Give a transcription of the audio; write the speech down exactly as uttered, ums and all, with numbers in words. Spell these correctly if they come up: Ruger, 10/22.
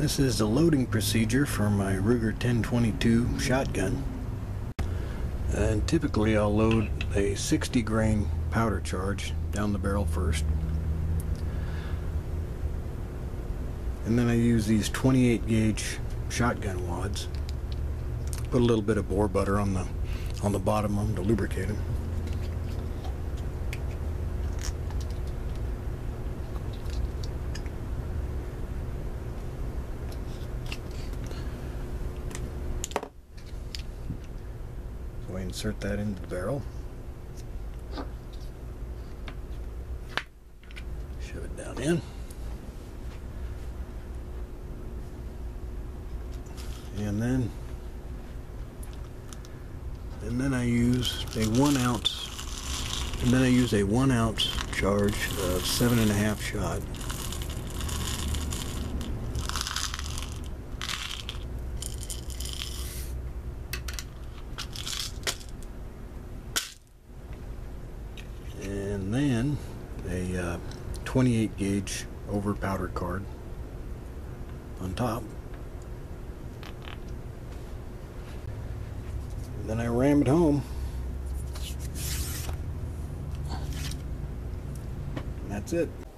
This is the loading procedure for my Ruger ten twenty-two shotgun. And typically I'll load a sixty grain powder charge down the barrel first. And then I use these twenty-eight gauge shotgun wads. Put a little bit of boar butter on the on the bottom of them to lubricate them. So I insert that into the barrel. Shove it down in. And then and then I use a one ounce and then I use a one ounce charge of seven and a half shot. And then a uh, twenty-eight gauge over powder card on top. Then I ram it home. And that's it.